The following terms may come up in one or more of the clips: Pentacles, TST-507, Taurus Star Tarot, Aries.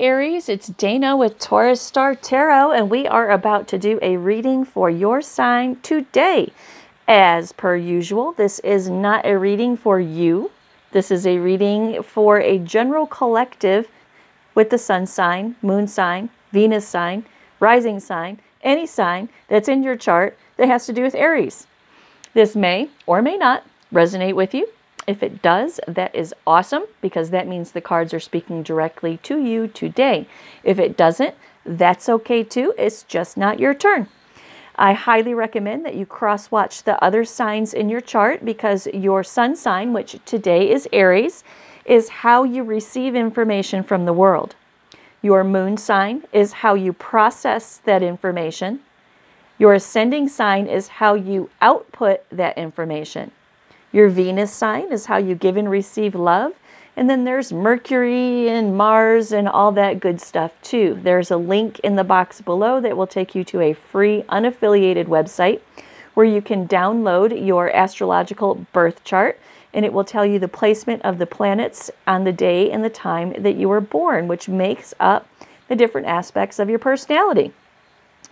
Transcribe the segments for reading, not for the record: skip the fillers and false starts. Aries, it's Dana with Taurus Star Tarot, and we are about to do a reading for your sign today. As per usual, this is not a reading for you. This is a reading for a general collective with the sun sign, moon sign, Venus sign, rising sign, any sign that's in your chart that has to do with Aries. This may or may not resonate with you. If it does, that is awesome, because that means the cards are speaking directly to you today. If it doesn't, that's okay too. It's just not your turn. I highly recommend that you cross-watch the other signs in your chart, because your sun sign, which today is Aries, is how you receive information from the world. Your moon sign is how you process that information. Your ascending sign is how you output that information. Your Venus sign is how you give and receive love. And then there's Mercury and Mars and all that good stuff too. There's a link in the box below that will take you to a free unaffiliated website where you can download your astrological birth chart, and it will tell you the placement of the planets on the day and the time that you were born, which makes up the different aspects of your personality.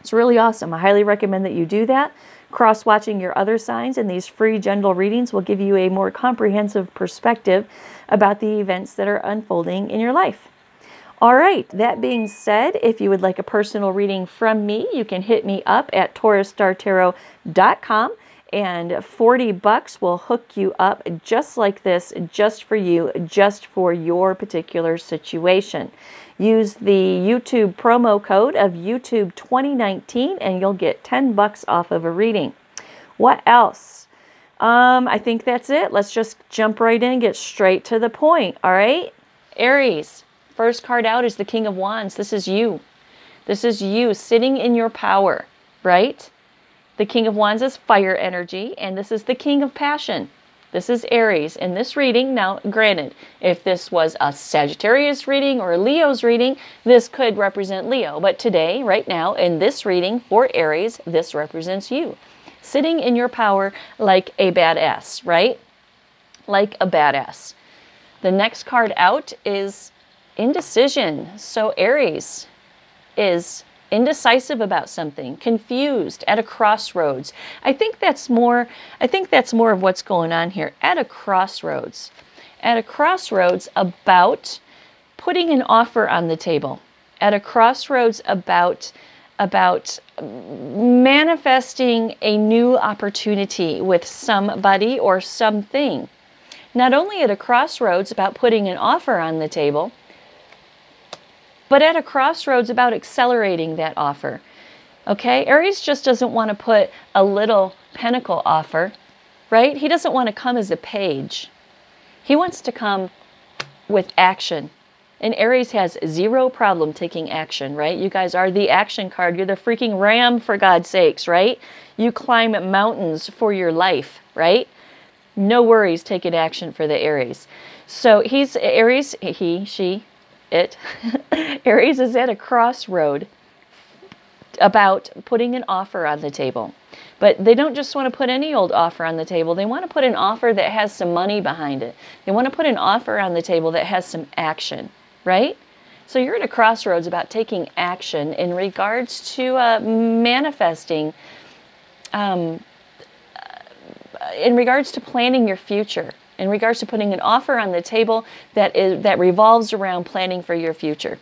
It's really awesome. I highly recommend that you do that. Cross-watching your other signs and these free general readings will give you a more comprehensive perspective about the events that are unfolding in your life. All right, that being said, if you would like a personal reading from me, you can hit me up at TaurusStarTarot.com, and $40 will hook you up just like this, just for you, just for your particular situation. Use the YouTube promo code of YouTube 2019 and you'll get $10 off of a reading. What else? I think that's it. Let's just jump right in and get straight to the point. All right, Aries, first card out is the King of Wands. This is you. This is you sitting in your power, right? The King of Wands is fire energy, and this is the King of Passion. This is Aries in this reading. Now, granted, if this was a Sagittarius reading or a Leo's reading, this could represent Leo. But today, right now, in this reading for Aries, this represents you. Sitting in your power like a badass, right? Like a badass. The next card out is indecision. So Aries is indecisive about something, confused, at a crossroads. I think that's more of what's going on here. At a crossroads. At a crossroads about putting an offer on the table. At a crossroads about manifesting a new opportunity with somebody or something. Not only at a crossroads about putting an offer on the table, but at a crossroads about accelerating that offer. Okay, Aries just doesn't want to put a little pentacle offer, right? He doesn't want to come as a page. He wants to come with action. And Aries has zero problem taking action, right? You guys are the action card. You're the freaking ram, for God's sakes, right? You climb mountains for your life, right? No worries taking action for the Aries. So he's Aries, he, she, it. Aries is at a crossroad about putting an offer on the table. But they don't just want to put any old offer on the table. They want to put an offer that has some money behind it. They want to put an offer on the table that has some action, right? So you're at a crossroads about taking action in regards to manifesting, in regards to planning your future. In regards to putting an offer on the table that revolves around planning for your future.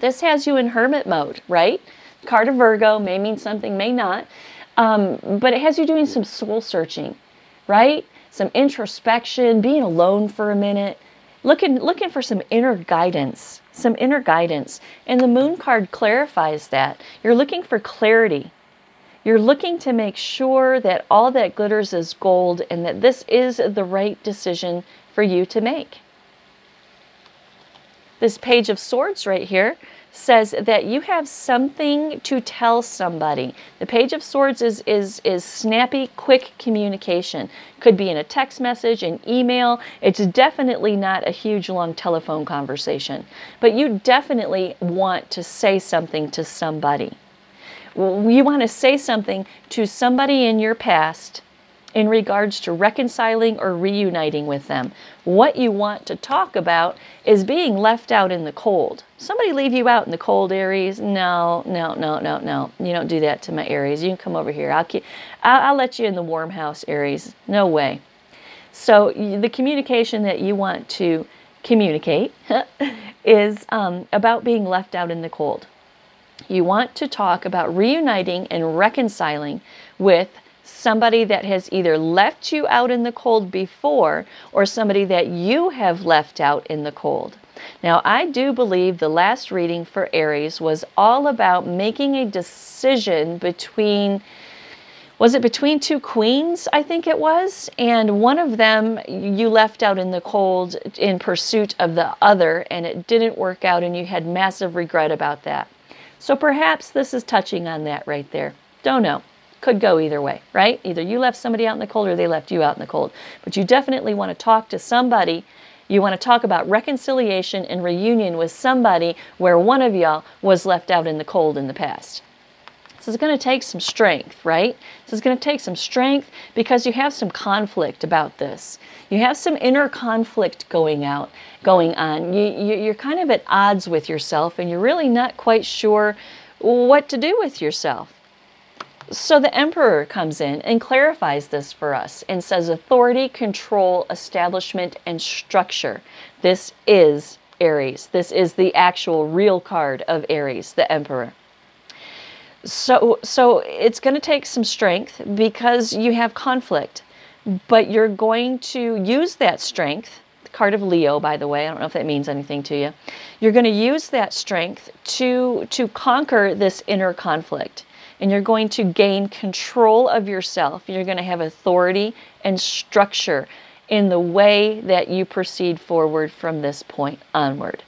This has you in hermit mode, right? Card of Virgo may mean something, may not. But it has you doing some soul searching, right? Some introspection, being alone for a minute, looking for some inner guidance, And the moon card clarifies that. You're looking for clarity. You're looking to make sure that all that glitters is gold and that this is the right decision for you to make. This Page of Swords right here says that you have something to tell somebody. The Page of Swords is snappy, quick communication. Could be in a text message, an email. It's definitely not a huge, long telephone conversation. But you definitely want to say something to somebody. You want to say something to somebody in your past, in regards to reconciling or reuniting with them. What you want to talk about is being left out in the cold. Somebody leave you out in the cold, Aries? No, no, no, no, no. You don't do that to my Aries. You can come over here. I'll let you in the warm house, Aries. No way. So the communication that you want to communicate is about being left out in the cold. You want to talk about reuniting and reconciling with somebody that has either left you out in the cold before or somebody that you have left out in the cold. Now, I do believe the last reading for Aries was all about making a decision between, was it between two queens, I think it was? And one of them you left out in the cold in pursuit of the other, and it didn't work out, and you had massive regret about that. So perhaps this is touching on that right there. Don't know. Could go either way, right? Either you left somebody out in the cold or they left you out in the cold. But you definitely want to talk to somebody. You want to talk about reconciliation and reunion with somebody where one of y'all was left out in the cold in the past. This is going to take some strength, right? This is going to take some strength because you have some conflict about this. You have some inner conflict going on. You're kind of at odds with yourself and you're really not quite sure what to do with yourself. So the Emperor comes in and clarifies this for us and says authority, control, establishment, and structure. This is Aries. This is the actual real card of Aries, the Emperor. So it's going to take some strength because you have conflict, but you're going to use that strength, the card of Leo, by the way, I don't know if that means anything to you. You're going to use that strength to conquer this inner conflict, and you're going to gain control of yourself. You're going to have authority and structure in the way that you proceed forward from this point onward.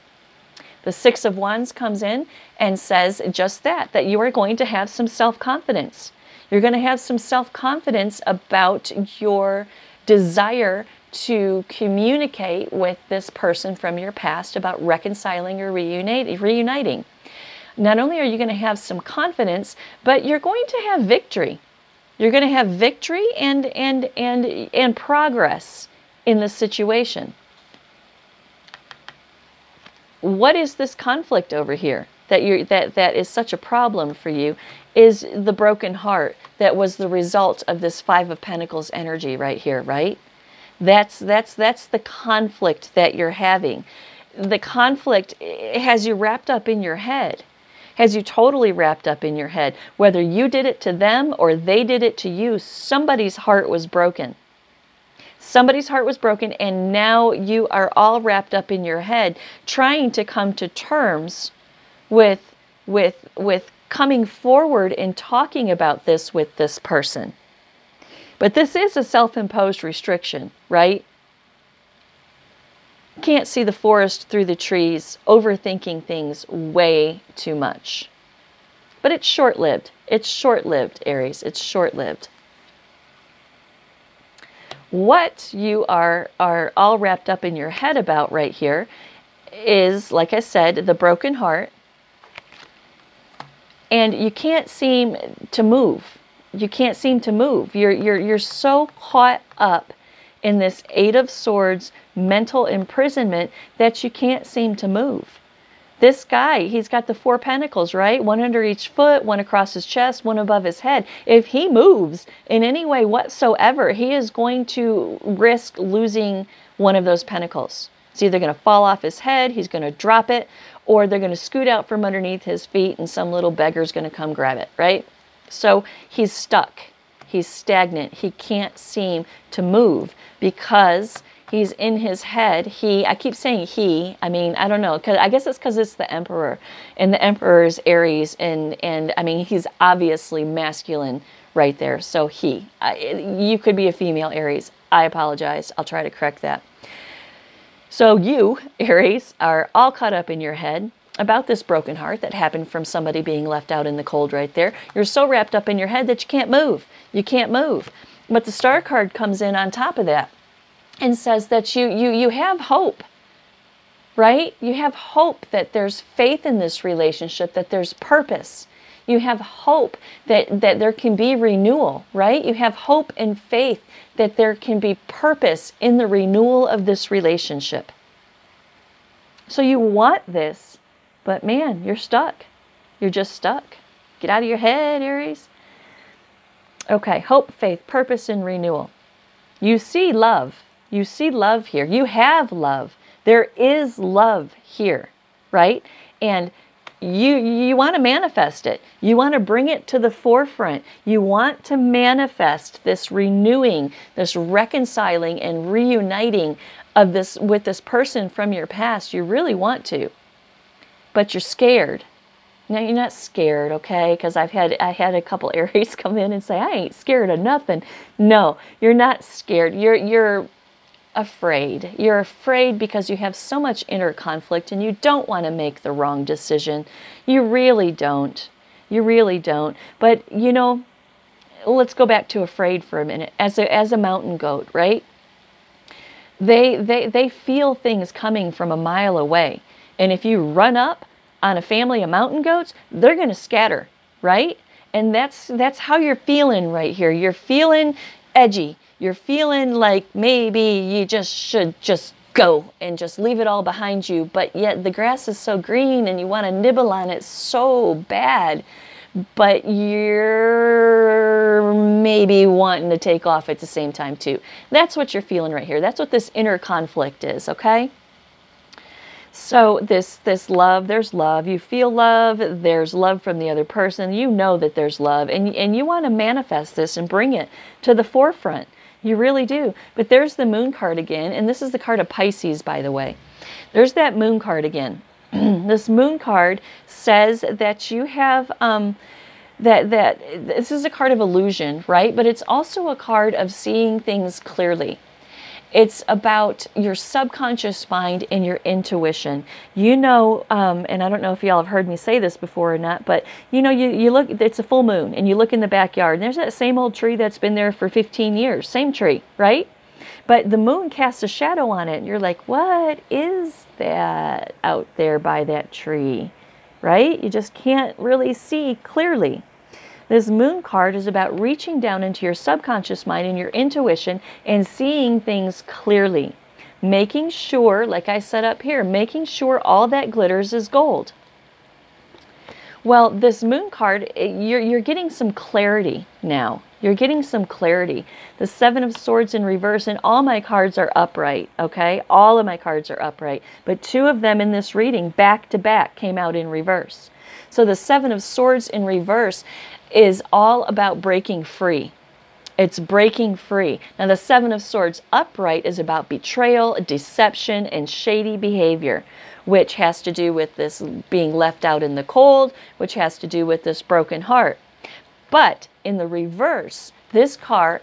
The Six of Wands comes in and says just that, that you are going to have some self-confidence. You're going to have some self-confidence about your desire to communicate with this person from your past about reconciling or reuniting. Not only are you going to have some confidence, but you're going to have victory. You're going to have victory and progress in this situation. What is this conflict over here that is such a problem for you? Is the broken heart that was the result of this Five of Pentacles energy right here, right? That's the conflict that you're having. The conflict has you wrapped up in your head, has you totally wrapped up in your head. Whether you did it to them or they did it to you, somebody's heart was broken. Somebody's heart was broken, and now you are all wrapped up in your head trying to come to terms with coming forward and talking about this with this person. But this is a self-imposed restriction, right? Can't see the forest through the trees, overthinking things way too much. But it's short-lived. It's short-lived, Aries. It's short-lived. What you are all wrapped up in your head about right here is, like I said, the broken heart. And you can't seem to move. You can't seem to move. You're so caught up in this Eight of Swords mental imprisonment that you can't seem to move. This guy, he's got the Four Pentacles, right? One under each foot, one across his chest, one above his head. If he moves in any way whatsoever, he is going to risk losing one of those pentacles. It's either going to fall off his head, he's going to drop it, or they're going to scoot out from underneath his feet and some little beggar's going to come grab it, right? So he's stuck. He's stagnant. He can't seem to move because he's in his head. I keep saying he, I mean, I don't know. Cause I guess it's because it's the Emperor and the Emperor is Aries. And I mean, he's obviously masculine right there. So you could be a female Aries. I apologize. I'll try to correct that. So you, Aries, are all caught up in your head about this broken heart that happened from somebody being left out in the cold right there. You're so wrapped up in your head that you can't move. You can't move. But the Star card comes in on top of that and says that you have hope, right? You have hope that there's faith in this relationship, that there's purpose. You have hope that there can be renewal, right? You have hope and faith that there can be purpose in the renewal of this relationship. So you want this, but man, you're stuck. You're just stuck. Get out of your head, Aries. Okay, hope, faith, purpose, and renewal. You see love. You see love here. You have love. There is love here, right? And you want to manifest it. You want to bring it to the forefront. You want to manifest this renewing, this reconciling and reuniting of this with this person from your past. You really want to, but you're scared. No, you're not scared, okay? Because I had a couple Aries come in and say, I ain't scared of nothing. No, you're not scared. You're afraid. You're afraid because you have so much inner conflict and you don't want to make the wrong decision. You really don't. You really don't. But, you know, let's go back to afraid for a minute. As a mountain goat, right? They feel things coming from a mile away. And if you run up on a family of mountain goats, they're going to scatter, right? And that's how you're feeling right here. You're feeling edgy. You're feeling like maybe you just should just go and just leave it all behind you. But yet the grass is so green and you want to nibble on it so bad, but you're maybe wanting to take off at the same time too. That's what you're feeling right here. That's what this inner conflict is, okay? So this love, there's love. You feel love, there's love from the other person. You know that there's love, and you want to manifest this and bring it to the forefront. You really do. But there's the moon card again, and this is the card of Pisces, by the way. There's that moon card again. This moon card says that you have that this is a card of illusion, right? But it's also a card of seeing things clearly. It's about your subconscious mind and your intuition. You know, and I don't know if y'all have heard me say this before or not, but you know, you look, it's a full moon, and you look in the backyard, and there's that same old tree that's been there for 15 years, same tree, right? But the moon casts a shadow on it, and you're like, what is that out there by that tree, right? You just can't really see clearly. This moon card is about reaching down into your subconscious mind and your intuition and seeing things clearly. Making sure, like I said up here, making sure all that glitters is gold. Well, this moon card, you're getting some clarity now. You're getting some clarity. The Seven of Swords in reverse, and all my cards are upright, okay? All of my cards are upright. But two of them in this reading, back to back, came out in reverse. So the Seven of Swords in reverse is all about breaking free. It's breaking free. Now the Seven of Swords upright is about betrayal, deception, and shady behavior, which has to do with this being left out in the cold, which has to do with this broken heart. But in the reverse, this card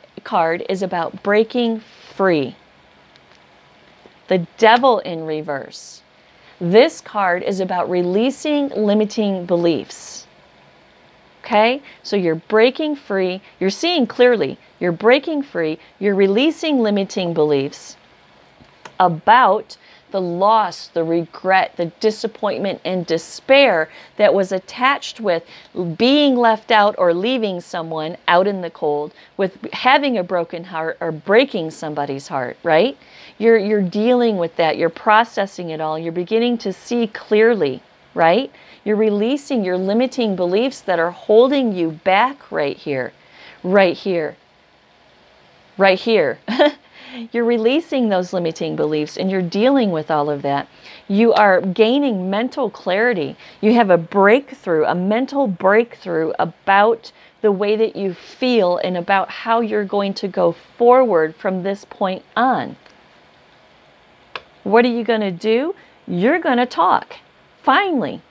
is about breaking free. The Devil in reverse. This card is about releasing limiting beliefs. Okay, so you're breaking free, you're seeing clearly, you're breaking free, you're releasing limiting beliefs about the loss, the regret, the disappointment, and despair that was attached with being left out or leaving someone out in the cold, with having a broken heart or breaking somebody's heart, right? You're dealing with that, you're processing it all, you're beginning to see clearly, right? You're releasing your limiting beliefs that are holding you back right here, right here, right here. You're releasing those limiting beliefs and you're dealing with all of that. You are gaining mental clarity. You have a breakthrough, a mental breakthrough about the way that you feel and about how you're going to go forward from this point on. What are you going to do? You're going to talk. Finally,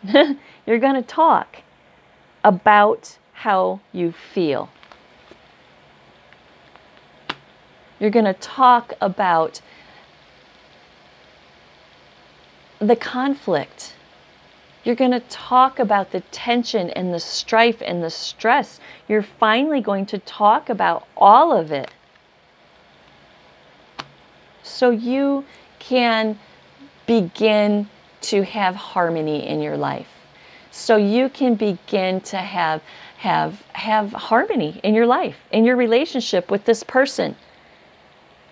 you're going to talk about how you feel. You're going to talk about the conflict. You're going to talk about the tension and the strife and the stress. You're finally going to talk about all of it. So you can begin to have harmony in your life. so you can begin to have harmony in your life, in your relationship with this person.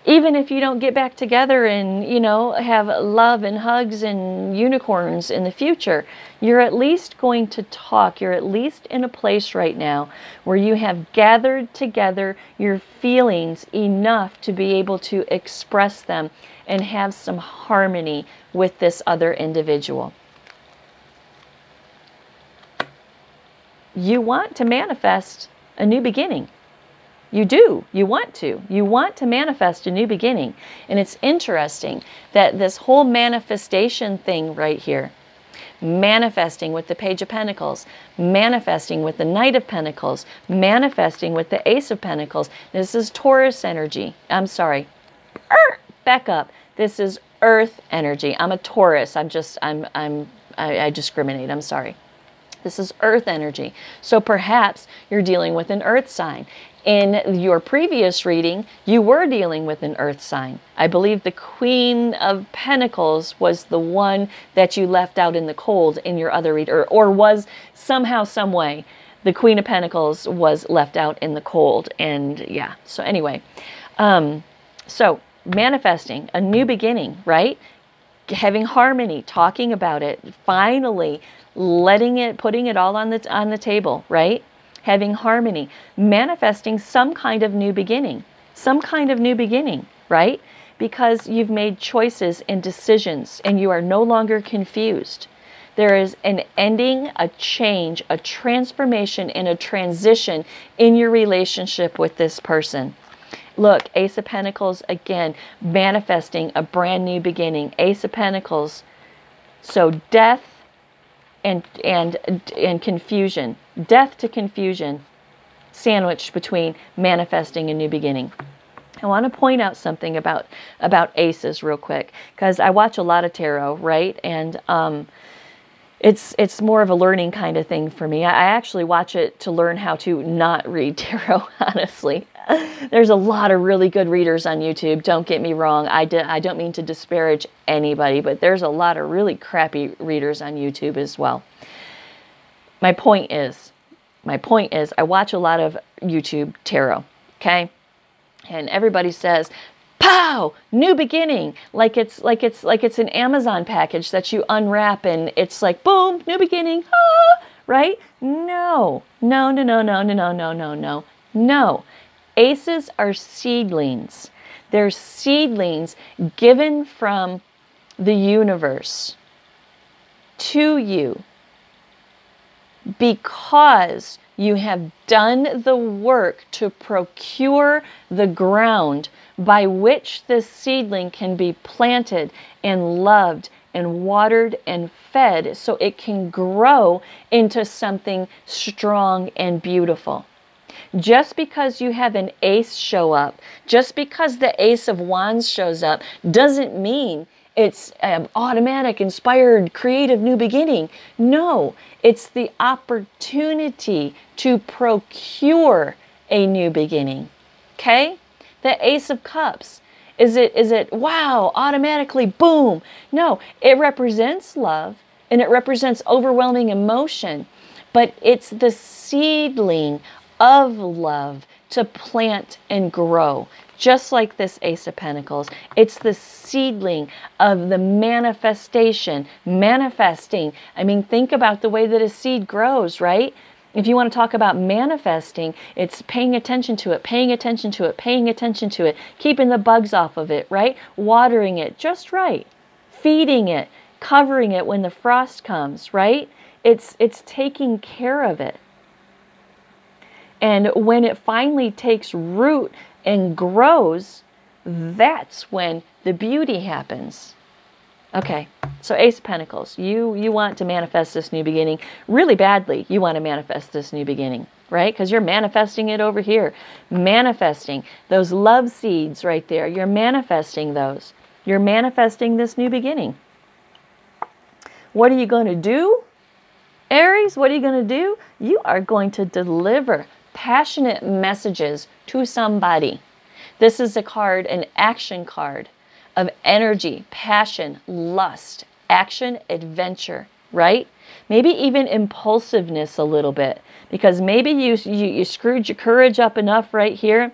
Even if you don't get back together and, you know, have love and hugs and unicorns in the future, you're at least going to talk. You're at least in a place right now where you have gathered together your feelings enough to be able to express them and have some harmony with this other individual. You want to manifest a new beginning. You do. You want to. You want to manifest a new beginning. And it's interesting that this whole manifestation thing right here, manifesting with the Page of Pentacles, manifesting with the Knight of Pentacles, manifesting with the Ace of Pentacles. This is Taurus energy. I'm sorry. Back up. This is Earth energy. I'm a Taurus. I discriminate. I'm sorry. This is Earth energy. So perhaps you're dealing with an Earth sign. In your previous reading, you were dealing with an Earth sign. I believe the Queen of Pentacles was the one that you left out in the cold in your other read, or was somehow, some way, the Queen of Pentacles was left out in the cold. And yeah, so anyway, so manifesting a new beginning, right? Having harmony, talking about it, finally letting it, putting it all on the table, right? Having harmony, manifesting some kind of new beginning, right? Because you've made choices and decisions and you are no longer confused. There is an ending, a change, a transformation, and a transition in your relationship with this person. Look, Ace of Pentacles, again, manifesting a brand new beginning. Ace of Pentacles, so death and confusion. Death to confusion sandwiched between manifesting a new beginning. I want to point out something about aces real quick, because I watch a lot of tarot, right? And it's more of a learning kind of thing for me. I actually watch it to learn how to not read tarot, honestly. There's a lot of really good readers on YouTube. Don't get me wrong. I don't mean to disparage anybody, but there's a lot of really crappy readers on YouTube as well. My point is, I watch a lot of YouTube tarot, okay? And everybody says, pow, new beginning. Like it's an Amazon package that you unwrap and it's like, boom, new beginning, ah, right? No. Aces are seedlings. They're seedlings given from the universe to you, because you have done the work to procure the ground by which this seedling can be planted and loved and watered and fed so it can grow into something strong and beautiful. Just because you have an ace show up, just because the Ace of Wands shows up, doesn't mean it's an automatic, inspired, creative new beginning. No, it's the opportunity to procure a new beginning, okay? The Ace of Cups, is it wow, automatically, boom? No, it represents love and it represents overwhelming emotion, but it's the seedling of love to plant and grow. Just like this Ace of Pentacles, it's the seedling of the manifestation, manifesting. I mean, think about the way that a seed grows, right? If you want to talk about manifesting, it's paying attention to it, paying attention to it, paying attention to it, keeping the bugs off of it, right? Watering it just right, feeding it, covering it when the frost comes, right? It's taking care of it. And when it finally takes root and grows, that's when the beauty happens. Okay, so Ace of Pentacles, you want to manifest this new beginning really badly. You want to manifest this new beginning, right? Because you're manifesting it over here, manifesting those love seeds right there. You're manifesting those. You're manifesting this new beginning. What are you going to do, Aries? What are you going to do? You are going to deliver passionate messages to somebody. This is a card, an action card of energy, passion, lust, action, adventure, right? maybe even impulsiveness a little bit, because maybe you screwed your courage up enough right here.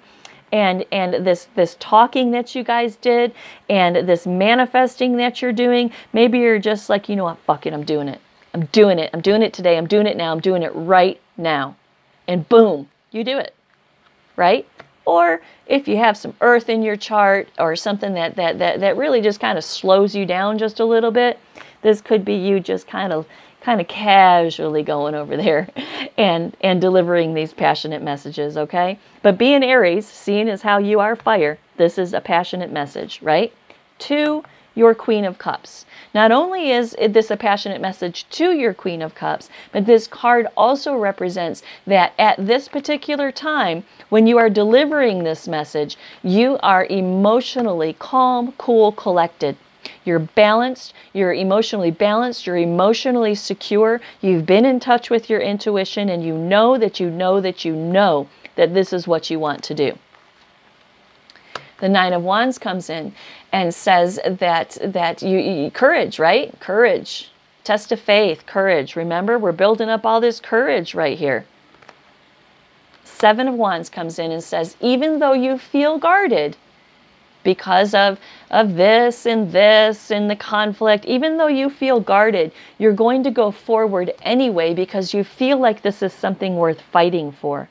And this talking that you guys did and this manifesting that you're doing, maybe you're just like, you know what, fuck it, I'm doing it. I'm doing it. I'm doing it today. I'm doing it now. I'm doing it right now. And boom, you do it, right? Or if you have some earth in your chart or something that really just kind of slows you down just a little bit, this could be you just kind of casually going over there and delivering these passionate messages, okay? But being Aries, seeing as how you are fire, this is a passionate message, right? To your Queen of Cups. Not only is this a passionate message to your Queen of Cups, but this card also represents that at this particular time, when you are delivering this message, you are emotionally calm, cool, collected. You're balanced, you're emotionally balanced, you're emotionally secure, you've been in touch with your intuition, and you know that you know that you know that this is what you want to do. The Nine of Wands comes in and says that you courage, right? Courage, test of faith, courage. Remember, we're building up all this courage right here. Seven of Wands comes in and says, even though you feel guarded, because of this and the conflict, even though you feel guarded, you're going to go forward anyway because you feel like this is something worth fighting for.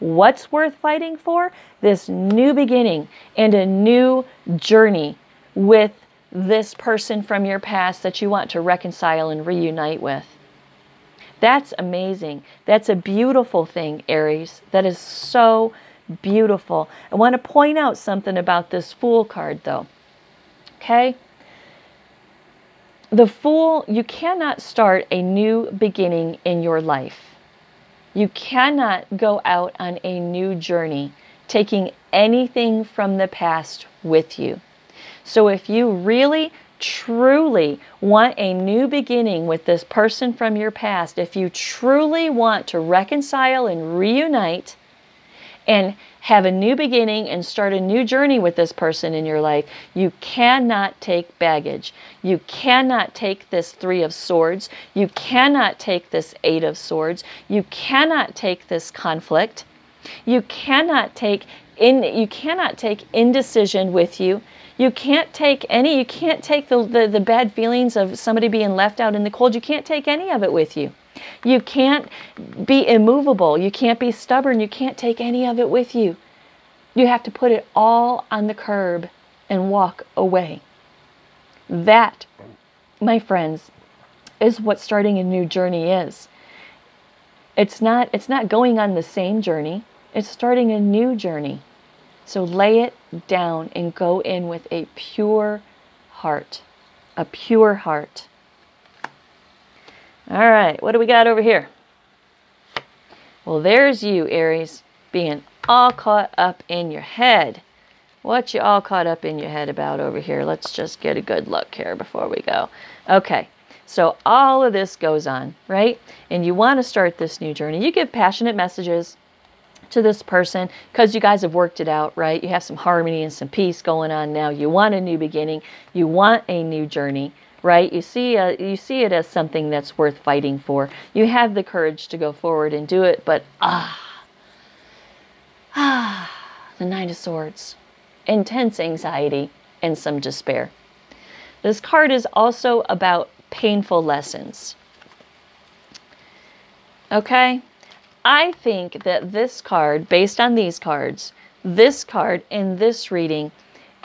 What's worth fighting for? This new beginning and a new journey with this person from your past that you want to reconcile and reunite with. That's amazing. That's a beautiful thing, Aries. That is so beautiful. I want to point out something about this Fool card though. Okay? The Fool, you cannot start a new beginning in your life. You cannot go out on a new journey taking anything from the past with you. So if you really truly want a new beginning with this person from your past, if you truly want to reconcile and reunite and have a new beginning and start a new journey with this person in your life, you cannot take baggage. You cannot take this Three of Swords. You cannot take this Eight of Swords. You cannot take this conflict. You cannot take indecision with you. You can't take any, you can't take the bad feelings of somebody being left out in the cold. You can't take any of it with you. You can't be immovable. You can't be stubborn. You can't take any of it with you. You have to put it all on the curb and walk away. That, my friends, is what starting a new journey is. It's not going on the same journey. It's starting a new journey. So lay it down and go in with a pure heart. A pure heart. All right, what do we got over here? Well, there's you, Aries, being all caught up in your head. What you all caught up in your head about over here? Let's just get a good look here before we go. Okay, so all of this goes on, right? And you want to start this new journey. You give passionate messages to this person because you guys have worked it out, right? You have some harmony and some peace going on now. You want a new beginning. You want a new journey. Right? You see it as something that's worth fighting for. You have the courage to go forward and do it, but the Nine of Swords, intense anxiety and some despair. This card is also about painful lessons. Okay? I think that this card, based on these cards, this card in this reading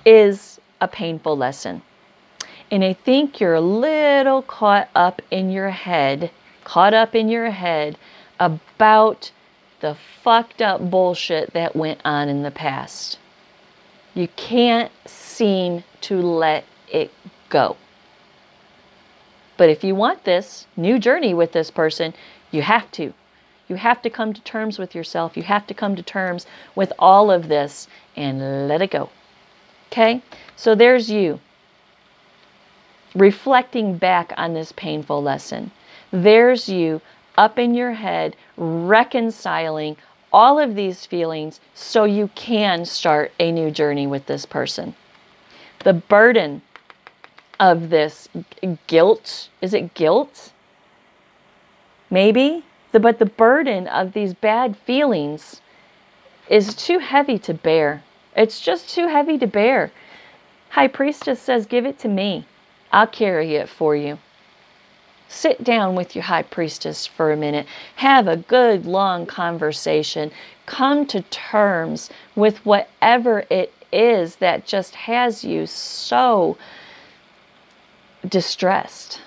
is a painful lesson. And I think you're a little caught up in your head about the fucked up bullshit that went on in the past. You can't seem to let it go. But if you want this new journey with this person, you have to. You have to come to terms with yourself. You have to come to terms with all of this and let it go. Okay? So there's you. Reflecting back on this painful lesson. There's you up in your head, reconciling all of these feelings so you can start a new journey with this person. The burden of this guilt, is it guilt? maybe. But the burden of these bad feelings is too heavy to bear. It's just too heavy to bear. High Priestess says, give it to me. I'll carry it for you. Sit down with your High Priestess for a minute. Have a good, long conversation. Come to terms with whatever it is that just has you so distressed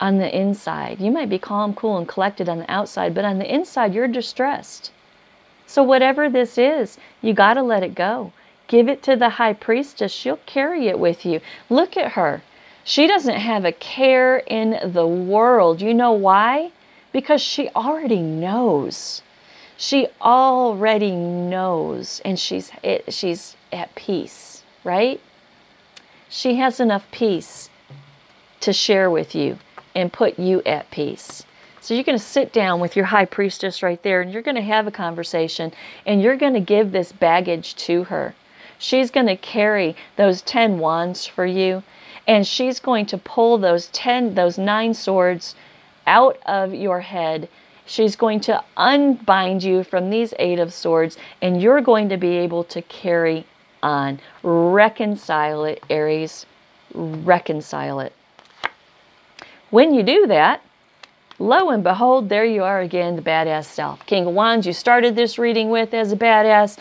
on the inside. You might be calm, cool, and collected on the outside, but on the inside, you're distressed. So whatever this is, you got to let it go. Give it to the High Priestess. She'll carry it with you. Look at her. She doesn't have a care in the world. You know why? Because she already knows. She already knows, and she's at peace, right? She has enough peace to share with you and put you at peace. So you're going to sit down with your High Priestess right there, and you're going to have a conversation, and you're going to give this baggage to her. She's going to carry those 10 wands for you, and she's going to pull those 9 swords out of your head. She's going to unbind you from these 8 of swords, and you're going to be able to carry on. Reconcile it, Aries. Reconcile it. When you do that, lo and behold, there you are again, the badass self. King of Wands, you started this reading with as a badass.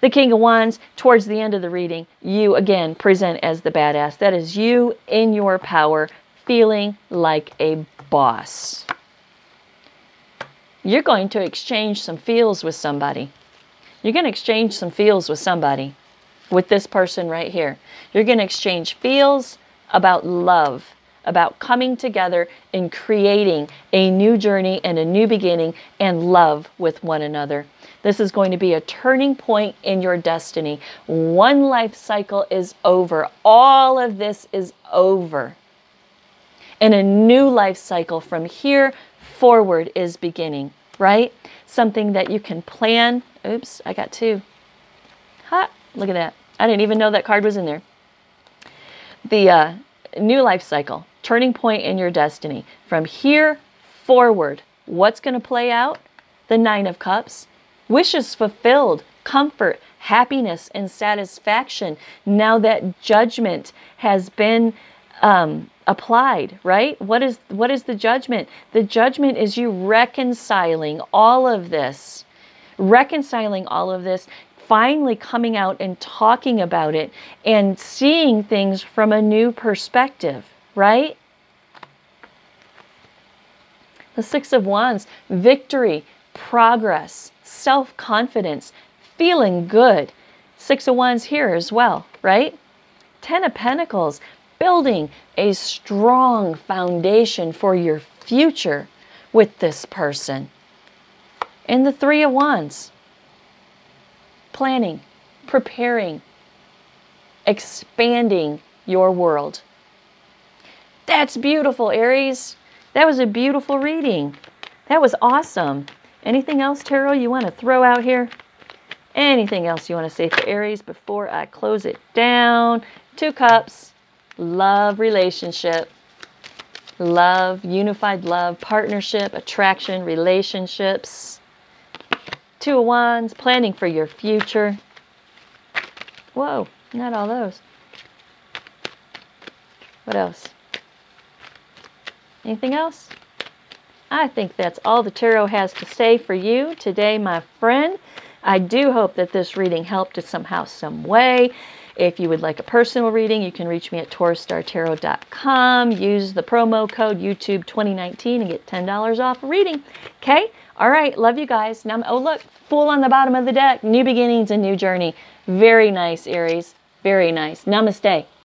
The King of Wands, towards the end of the reading, you again present as the badass. That is you in your power, feeling like a boss. You're going to exchange some feels with somebody. You're going to exchange some feels with somebody, with this person right here. You're going to exchange feels about love, about coming together and creating a new journey and a new beginning and love with one another. This is going to be a turning point in your destiny. One life cycle is over. All of this is over. And a new life cycle from here forward is beginning, right? Something that you can plan. Oops, I got 2. Ha, look at that. I didn't even know that card was in there. The new life cycle. Turning point in your destiny. From here forward, what's going to play out? The 9 of Cups. Wishes fulfilled, comfort, happiness, and satisfaction. Now that judgment has been applied, right? What is the judgment? The judgment is you reconciling all of this. Reconciling all of this. Finally coming out and talking about it and seeing things from a new perspective, right? The 6 of Wands, victory, progress, self-confidence, feeling good. 6 of Wands here as well, right? 10 of Pentacles, building a strong foundation for your future with this person. And the 3 of Wands, planning, preparing, expanding your world. That's beautiful, Aries. That was a beautiful reading. That was awesome. Anything else, Tarot, you want to throw out here? Anything else you want to say for Aries before I close it down? 2 cups, love relationship, love, unified love, partnership, attraction, relationships. 2 of Wands, planning for your future. Whoa, not all those. What else? Anything else? I think that's all the tarot has to say for you today, my friend. I do hope that this reading helped you somehow, some way. If you would like a personal reading, you can reach me at TaurusStarTarot.com. Use the promo code YouTube2019 and get $10 off a reading. Okay? All right, love you guys. Now, oh, look, Fool on the bottom of the deck. New beginnings and new journey. Very nice, Aries. Very nice. Namaste.